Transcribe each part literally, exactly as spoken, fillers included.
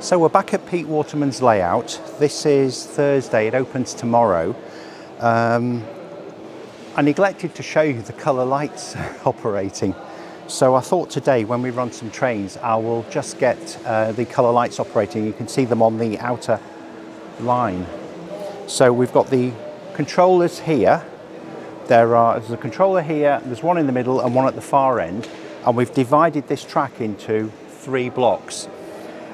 So we're back at Pete Waterman's layout. This is Thursday, it opens tomorrow. Um, I neglected to show you the colour lights operating. So I thought today when we run some trains, I will just get uh, the colour lights operating. You can see them on the outer line. So we've got the controllers here. There are, there's a controller here, there's one in the middle and one at the far end. And we've divided this track into three blocks.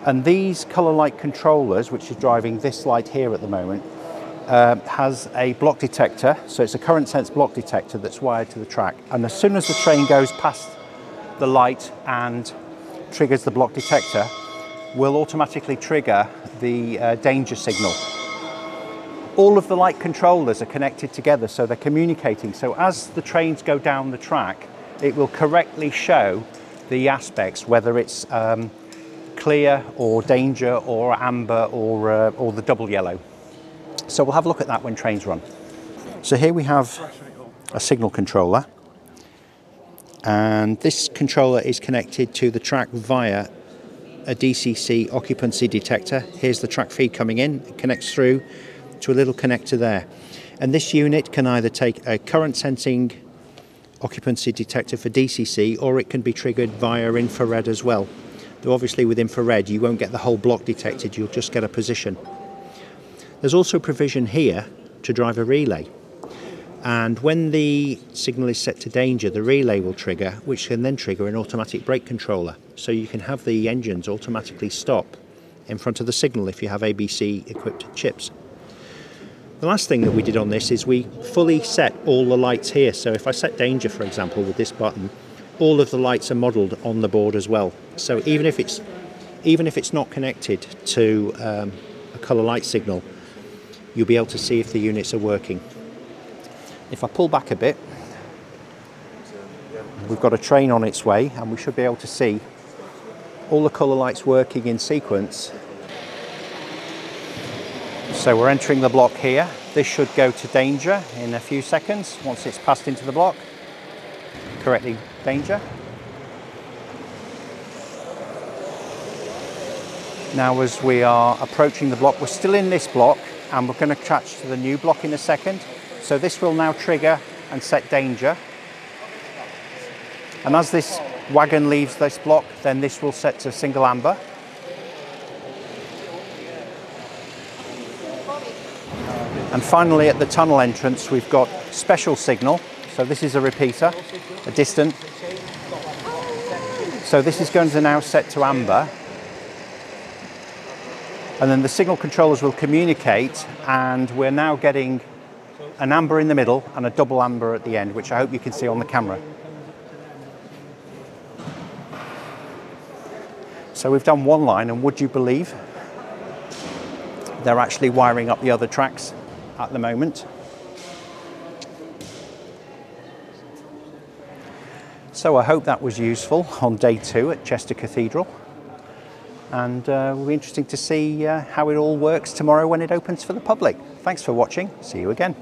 And these colour light controllers, which is driving this light here at the moment, uh, has a block detector. So it's a current sense block detector that's wired to the track. And as soon as the train goes past the light and triggers the block detector, will automatically trigger the uh, danger signal. All of the light controllers are connected together, so they're communicating. So as the trains go down the track, it will correctly show the aspects, whether it's um, clear or danger or amber or, uh, or the double yellow. So we'll have a look at that when trains run. So here we have a signal controller, and this controller is connected to the track via a D C C occupancy detector. Here's the track feed coming in, it connects through to a little connector there. And this unit can either take a current sensing occupancy detector for D C C, or it can be triggered via infrared as well. Obviously with infrared you won't get the whole block detected, you'll just get a position. There's also provision here to drive a relay, and when the signal is set to danger the relay will trigger, which can then trigger an automatic brake controller, so you can have the engines automatically stop in front of the signal if you have A B C equipped chips. The last thing that we did on this is we fully set all the lights here, so if I set danger for example with this button, all of the lights are modelled on the board as well. So even if it's even if it's not connected to um, a colour light signal, you'll be able to see if the units are working. If I pull back a bit, we've got a train on its way and we should be able to see all the colour lights working in sequence. So we're entering the block here. This should go to danger in a few seconds once it's passed into the block. Correctly, danger. Now as we are approaching the block, we're still in this block and we're going to catch to the new block in a second. So this will now trigger and set danger. And as this wagon leaves this block, then this will set to single amber. And finally at the tunnel entrance, we've got special signal. So this is a repeater, a distant. So this is going to now set to amber. And then the signal controllers will communicate, and we're now getting an amber in the middle and a double amber at the end, which I hope you can see on the camera. So we've done one line, and would you believe they're actually wiring up the other tracks at the moment. So I hope that was useful on day two at Chester Cathedral, and uh, it'll be interesting to see uh, how it all works tomorrow when it opens for the public. Thanks for watching, see you again.